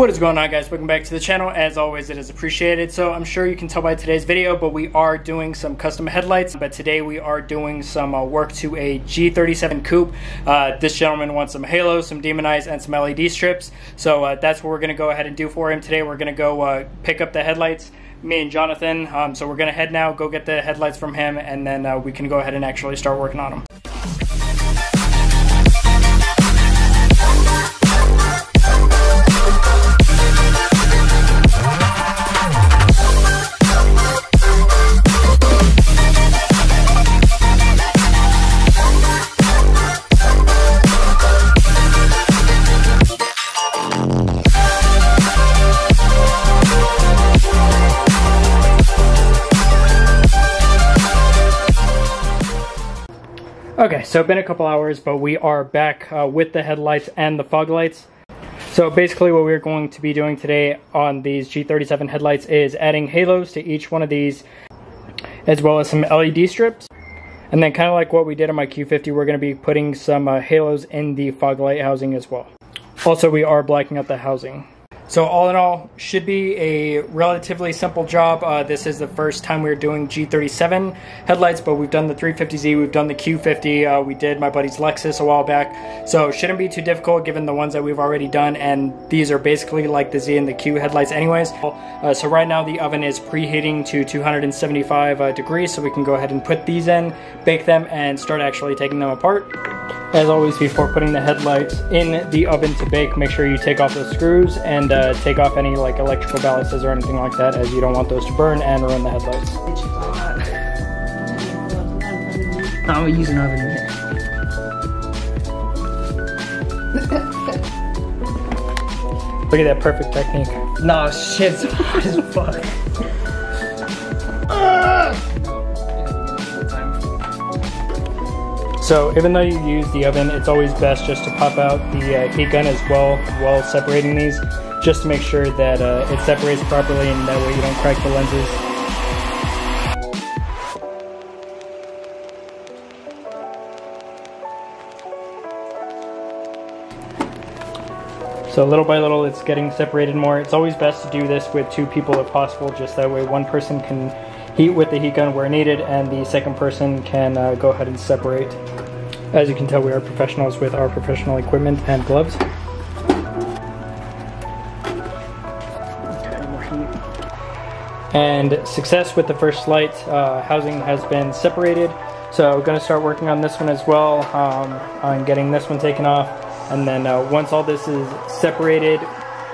What is going on, guys? Welcome back to the channel. As always, it is appreciated. So I'm sure you can tell by today's video, but we are doing some custom headlights. But today we are doing some work to a G37 coupe. This gentleman wants some halos, some demon eyes, and some LED strips. So that's what we're going to go ahead and do for him today. We're going to go pick up the headlights, me and Jonathan. So we're going to head now, go get the headlights from him, and then we can go ahead and actually start working on them. Okay, so it's been a couple hours, but we are back with the headlights and the fog lights. So basically what we're going to be doing today on these G37 headlights is adding halos to each one of these, as well as some LED strips. And then kind of like what we did on my Q50, we're going to be putting some halos in the fog light housing as well. Also, we are blacking out the housing. So all in all, should be a relatively simple job. This is the first time we're doing G37 headlights, but we've done the 350Z, we've done the Q50, we did my buddy's Lexus a while back. So shouldn't be too difficult given the ones that we've already done, and these are basically like the Z and the Q headlights anyways. So right now the oven is preheating to 275 degrees, so we can go ahead and put these in, bake them, and start actually taking them apart. As always, before putting the headlights in the oven to bake, make sure you take off the screws and take off any like electrical balances or anything like that, as you don't want those to burn and ruin the headlights. No, we use an oven here. Look at that perfect technique. No, shit's hot as fuck. So even though you use the oven, it's always best just to pop out the heat gun as well while separating these, just to make sure that it separates properly, and that way you don't crack the lenses. So little by little it's getting separated more. It's always best to do this with two people if possible, just that way one person can heat with the heat gun where needed and the second person can go ahead and separate. As you can tell, we are professionals with our professional equipment and gloves. And success with the first light. Housing has been separated, so I'm gonna start working on this one as well. I'm getting this one taken off, and then once all this is separated,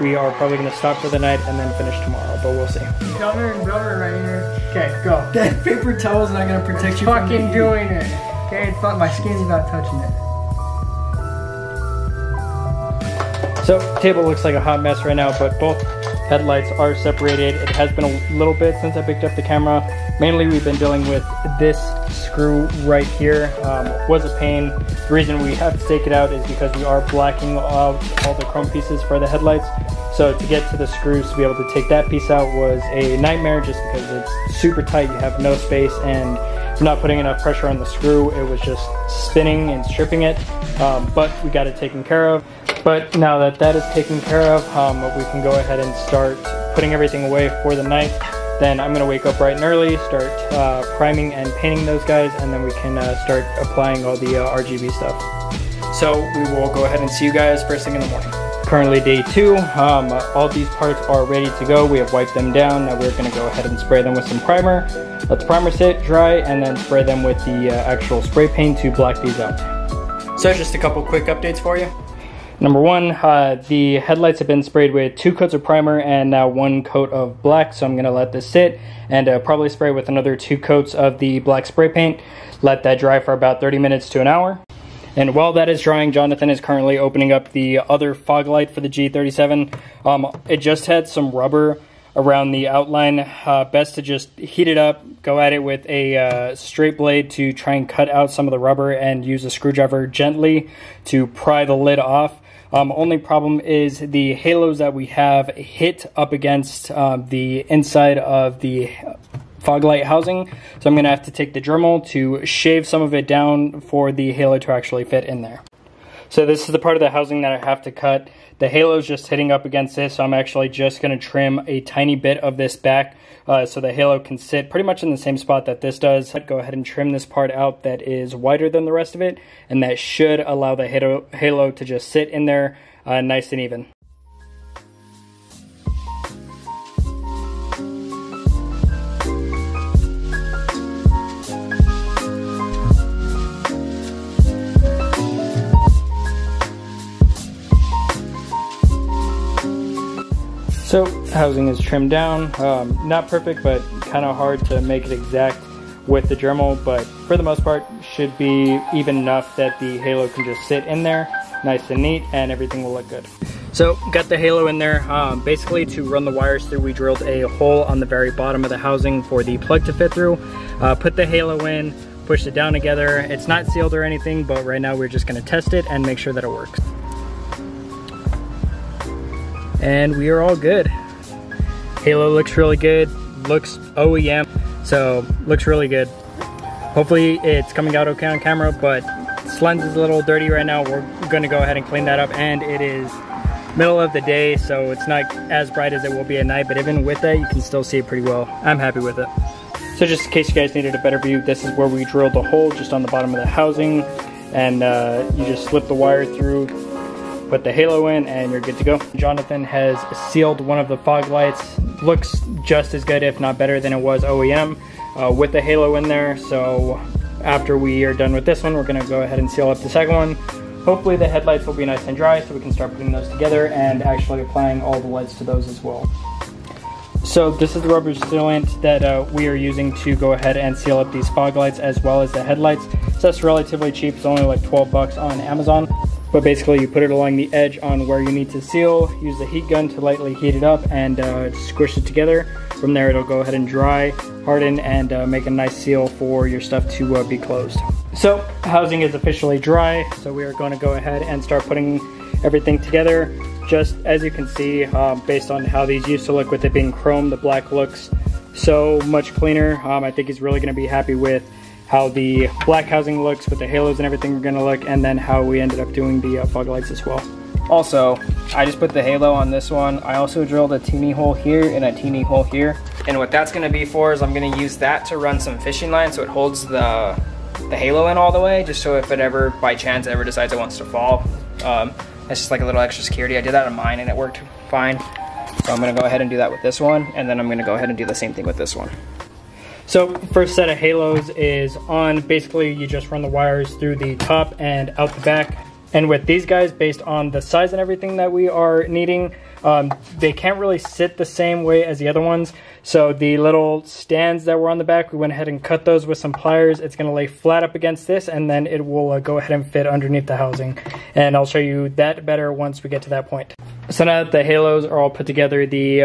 we are probably gonna stop for the night and then finish tomorrow, but we'll see. Governor and rubber right here. Okay, go. That paper towel is not gonna protect you from fucking doing it. Okay, it's not, my skin's not touching it. So, table looks like a hot mess right now, but both headlights are separated. It has been a little bit since I picked up the camera. Mainly we've been dealing with this screw right here. Was a pain. The reason we have to take it out is because we are blacking out all the chrome pieces for the headlights. So to get to the screws to be able to take that piece out was a nightmare, just because it's super tight, you have no space, and not putting enough pressure on the screw, it was just spinning and stripping it. But we got it taken care of. But now that that is taken care of, we can go ahead and start putting everything away for the night. Then I'm going to wake up bright and early, start priming and painting those guys, and then we can start applying all the RGB stuff. So we will go ahead and see you guys first thing in the morning. Currently day 2, all these parts are ready to go. We have wiped them down. Now we're going to go ahead and spray them with some primer. Let the primer sit, dry, and then spray them with the actual spray paint to black these out. So just a couple quick updates for you. Number 1, the headlights have been sprayed with 2 coats of primer and now 1 coat of black, so I'm going to let this sit and probably spray with another 2 coats of the black spray paint. Let that dry for about 30 minutes to an hour. And while that is drying, Jonathan is currently opening up the other fog light for the G37. It just had some rubber around the outline. Best to just heat it up, go at it with a straight blade to try and cut out some of the rubber, and use a screwdriver gently to pry the lid off. Only problem is the halos that we have hit up against the inside of the fog light housing, so I'm going to have to take the Dremel to shave some of it down for the halo to actually fit in there. So this is the part of the housing that I have to cut. The halo is just hitting up against this, so I'm actually just going to trim a tiny bit of this back so the halo can sit pretty much in the same spot that this does. Go ahead and trim this part out that is wider than the rest of it, and that should allow the halo to just sit in there nice and even. So housing is trimmed down, not perfect, but kind of hard to make it exact with the Dremel, but for the most part should be even enough that the halo can just sit in there nice and neat and everything will look good. So got the halo in there. Basically to run the wires through, we drilled a hole on the very bottom of the housing for the plug to fit through, put the halo in, pushed it down together. It's not sealed or anything, but right now we're just going to test it and make sure that it works. And we are all good. Halo looks really good, looks OEM, so looks really good. Hopefully it's coming out okay on camera, but this lens is a little dirty right now. We're gonna go ahead and clean that up, and it is middle of the day, so it's not as bright as it will be at night, but even with that, you can still see it pretty well. I'm happy with it. So just in case you guys needed a better view, this is where we drilled the hole just on the bottom of the housing, and you just slip the wire through, put the halo in, and you're good to go. Jonathan has sealed one of the fog lights. Looks just as good, if not better, than it was OEM with the halo in there. So after we are done with this one, we're gonna go ahead and seal up the second one. Hopefully the headlights will be nice and dry so we can start putting those together and actually applying all the lights to those as well. So this is the rubber sealant that we are using to go ahead and seal up these fog lights as well as the headlights. So that's relatively cheap. It's only like 12 bucks on Amazon. But basically you put it along the edge on where you need to seal, use the heat gun to lightly heat it up, and squish it together. From there it'll go ahead and dry, harden, and make a nice seal for your stuff to be closed. So housing is officially dry, so we are going to go ahead and start putting everything together. Just as you can see, based on how these used to look with it being chrome, the black looks so much cleaner. I think he's really going to be happy with how the black housing looks with the halos and everything are gonna look, and then how we ended up doing the fog lights as well. Also, I just put the halo on this one. I also drilled a teeny hole here and a teeny hole here. And what that's gonna be for is I'm gonna use that to run some fishing line so it holds the halo in all the way, just so if it ever, by chance, ever decides it wants to fall. That's just like a little extra security. I did that on mine and it worked fine. So I'm gonna go ahead and do that with this one, and then I'm gonna go ahead and do the same thing with this one. So first set of halos is on. Basically you just run the wires through the top and out the back. And with these guys, based on the size and everything that we are needing, they can't really sit the same way as the other ones. So the little stands that were on the back, we went ahead and cut those with some pliers. It's gonna lay flat up against this, and then it will go ahead and fit underneath the housing. And I'll show you that better once we get to that point. So now that the halos are all put together, the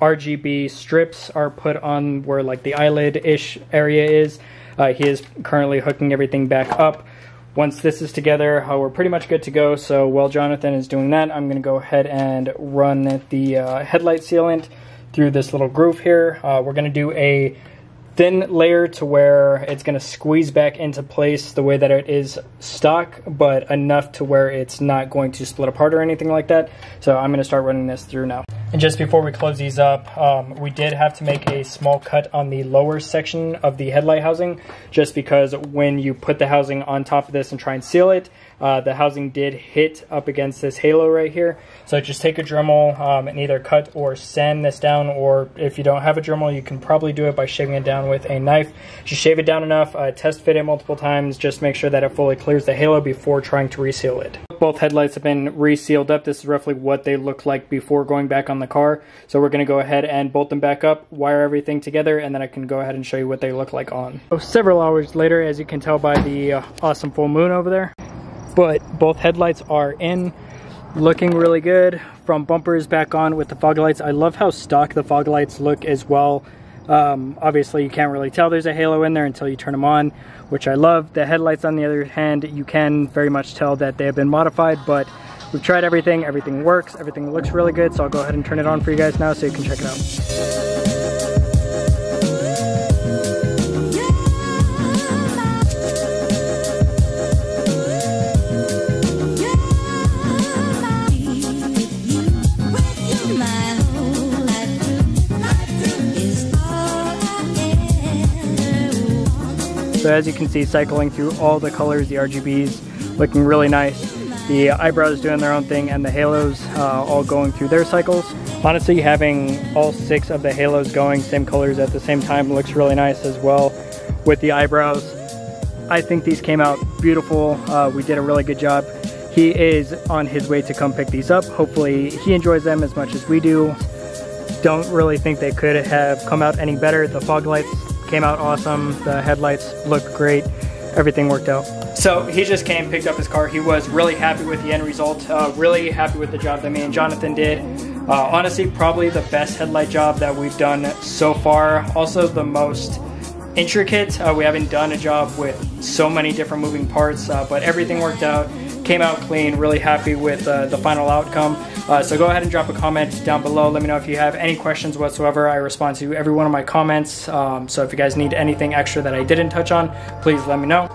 RGB strips are put on where like the eyelid-ish area is. He is currently hooking everything back up. Once this is together, we're pretty much good to go. So while Jonathan is doing that, I'm gonna go ahead and run the headlight sealant through this little groove here. We're gonna do a thin layer to where it's gonna squeeze back into place the way that it is stock, but enough to where it's not going to split apart or anything like that. So I'm gonna start running this through now. And just before we close these up, we did have to make a small cut on the lower section of the headlight housing, just because when you put the housing on top of this and try and seal it, the housing did hit up against this halo right here. So just take a Dremel and either cut or sand this down, or if you don't have a Dremel, you can probably do it by shaving it down with a knife. Just shave it down enough, test fit it multiple times, just make sure that it fully clears the halo before trying to reseal it. Both headlights have been resealed up. This is roughly what they look like before going back on the car. So we're going to go ahead and bolt them back up, wire everything together, and then I can go ahead and show you what they look like on. So several hours later, as you can tell by the awesome full moon over there, but both headlights are in, looking really good. From bumpers back on with the fog lights. I love how stock the fog lights look as well. Obviously you can't really tell there's a halo in there until you turn them on, which I love. The headlights, on the other hand, you can very much tell that they have been modified, but we've tried everything. Everything works, everything looks really good. So I'll go ahead and turn it on for you guys now so you can check it out. So as you can see, cycling through all the colors, the RGBs looking really nice. The eyebrows doing their own thing, and the halos all going through their cycles. Honestly, having all six of the halos going same colors at the same time looks really nice as well with the eyebrows. I think these came out beautiful. We did a really good job. He is on his way to come pick these up. Hopefully he enjoys them as much as we do. Don't really think they could have come out any better. The fog lights came out awesome. The headlights looked great. Everything worked out. So he just came, picked up his car. He was really happy with the end result, really happy with the job that me and Jonathan did. Honestly, probably the best headlight job that we've done so far. Also the most intricate. We haven't done a job with so many different moving parts, but everything worked out, came out clean, really happy with the final outcome. So go ahead and drop a comment down below. Let me know if you have any questions whatsoever. I respond to every one of my comments. So if you guys need anything extra that I didn't touch on, please let me know.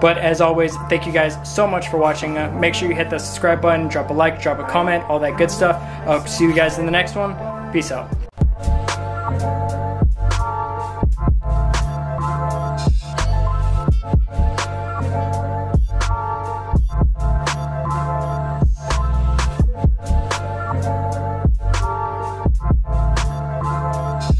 But as always, thank you guys so much for watching. Make sure you hit the subscribe button, drop a like, drop a comment, all that good stuff. See you guys in the next one. Peace out.